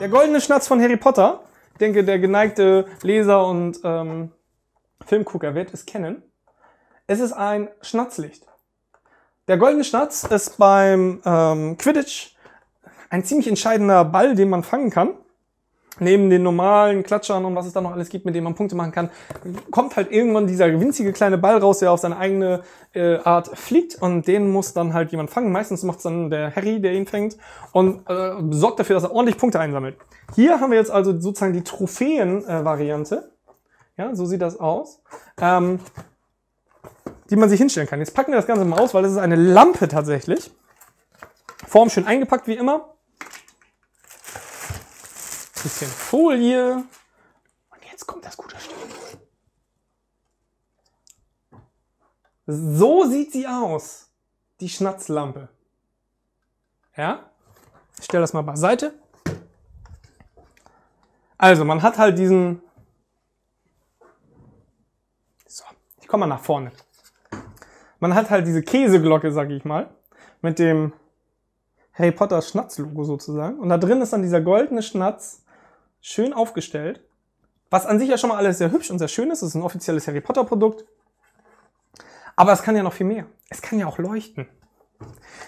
Der goldene Schnatz von Harry Potter, ich denke, der geneigte Leser und Filmgucker wird es kennen. Es ist ein Schnatzlicht. Der goldene Schnatz ist beim Quidditch ein ziemlich entscheidender Ball, den man fangen kann. Neben den normalen Klatschern und was es da noch alles gibt, mit dem man Punkte machen kann, kommt halt irgendwann dieser winzige kleine Ball raus, der auf seine eigene Art fliegt, und den muss dann halt jemand fangen. Meistens macht es dann der Harry, der ihn fängt, und sorgt dafür, dass er ordentlich Punkte einsammelt. Hier haben wir jetzt also sozusagen die Trophäen-Variante. Ja, so sieht das aus. Die man sich hinstellen kann. Jetzt packen wir das Ganze mal aus, weil das ist eine Lampe tatsächlich. Form schön eingepackt wie immer. Bisschen Folie. Und jetzt kommt das gute Stück. So sieht sie aus. Die Schnatzlampe. Ja? Ich stelle das mal beiseite. Also, man hat halt diesen... So, ich komme mal nach vorne. Man hat halt diese Käseglocke, sage ich mal, mit dem Harry Potter Schnatzlogo sozusagen. Und da drin ist dann dieser goldene Schnatz, schön aufgestellt, was an sich ja schon mal alles sehr hübsch und sehr schön ist. Es ist ein offizielles Harry Potter Produkt, aber es kann ja noch viel mehr. Es kann ja auch leuchten.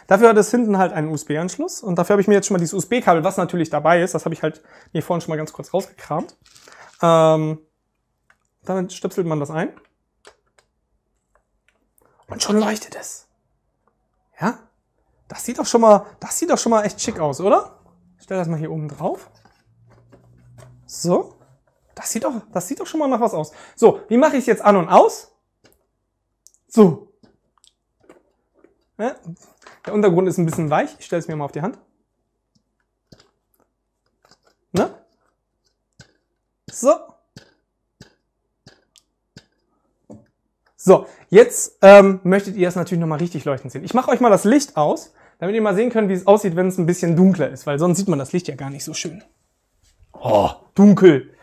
Dafür hat es hinten halt einen USB-Anschluss, und dafür habe ich mir jetzt schon mal dieses USB-Kabel, was natürlich dabei ist, das habe ich halt mir vorhin schon mal ganz kurz rausgekramt. Dann stöpselt man das ein und schon leuchtet es. Ja, das sieht doch schon mal echt schick aus, oder? Ich stelle das mal hier oben drauf. So, das sieht doch schon mal nach was aus. So, wie mache ich es jetzt an und aus? So. Ja, der Untergrund ist ein bisschen weich. Ich stelle es mir mal auf die Hand. Ne? So. So, jetzt möchtet ihr es natürlich nochmal richtig leuchten sehen. Ich mache euch mal das Licht aus, damit ihr mal sehen könnt, wie es aussieht, wenn es ein bisschen dunkler ist. Weil sonst sieht man das Licht ja gar nicht so schön. Oh, dunkel.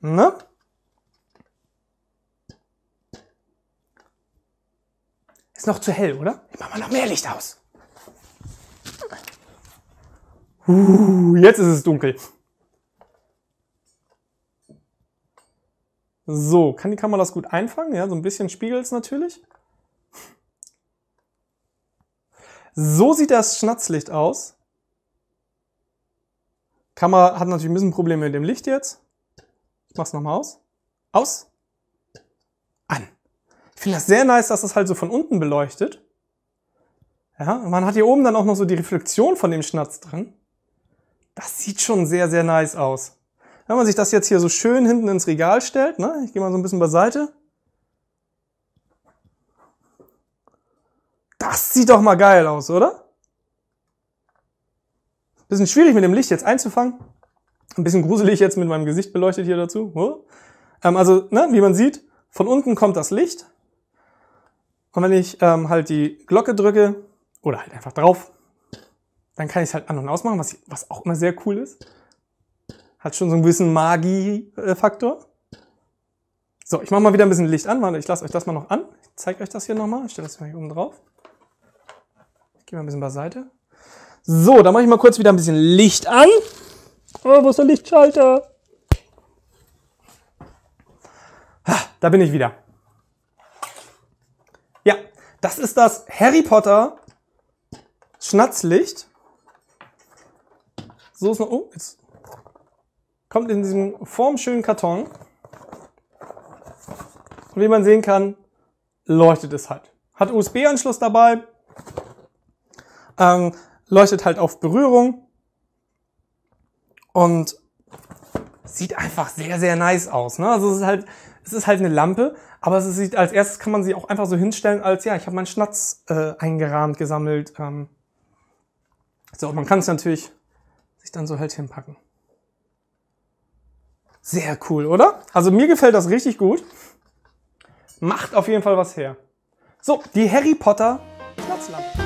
Ne? Ist noch zu hell, oder? Ich mach mal noch mehr Licht aus. Jetzt ist es dunkel. So, kann die Kamera das gut einfangen? Ja, so ein bisschen spiegelt es natürlich. So sieht das Schnatzlicht aus. Kamera hat natürlich ein bisschen Probleme mit dem Licht jetzt. Ich mach's nochmal aus. Aus. An. Ich finde das sehr nice, dass das halt so von unten beleuchtet. Ja, und man hat hier oben dann auch noch so die Reflexion von dem Schnatz dran. Das sieht schon sehr, sehr nice aus. Wenn man sich das jetzt hier so schön hinten ins Regal stellt, ne? Ich gehe mal so ein bisschen beiseite. Das sieht doch mal geil aus, oder? Bisschen schwierig mit dem Licht jetzt einzufangen. Ein bisschen gruselig jetzt mit meinem Gesicht beleuchtet hier dazu. Also, ne, wie man sieht, von unten kommt das Licht. Und wenn ich halt die Glocke drücke oder halt einfach drauf, dann kann ich es halt an- und ausmachen, was auch immer sehr cool ist. Hat schon so einen gewissen Magie-Faktor. So, ich mache mal wieder ein bisschen Licht an. Warte, ich lasse euch das mal noch an. Ich zeige euch das hier nochmal. Ich stelle das mal hier oben drauf. Ich gehe mal ein bisschen beiseite. So, dann mache ich mal kurz wieder ein bisschen Licht an. Oh, wo ist der Lichtschalter? Ha, da bin ich wieder. Ja, das ist das Harry Potter Schnatzlicht. So ist noch... Oh, jetzt kommt in diesem formschönen Karton. Und wie man sehen kann, leuchtet es halt. Hat USB-Anschluss dabei. Leuchtet halt auf Berührung und sieht einfach sehr, sehr nice aus. Ne? Also es ist halt eine Lampe, aber es sieht, als erstes kann man sie auch einfach so hinstellen als, ja, ich habe meinen Schnatz eingerahmt, gesammelt. So, man kann es natürlich sich dann so halt hinpacken. Sehr cool, oder? Also mir gefällt das richtig gut. Macht auf jeden Fall was her. So, die Harry Potter Schnatzlampe.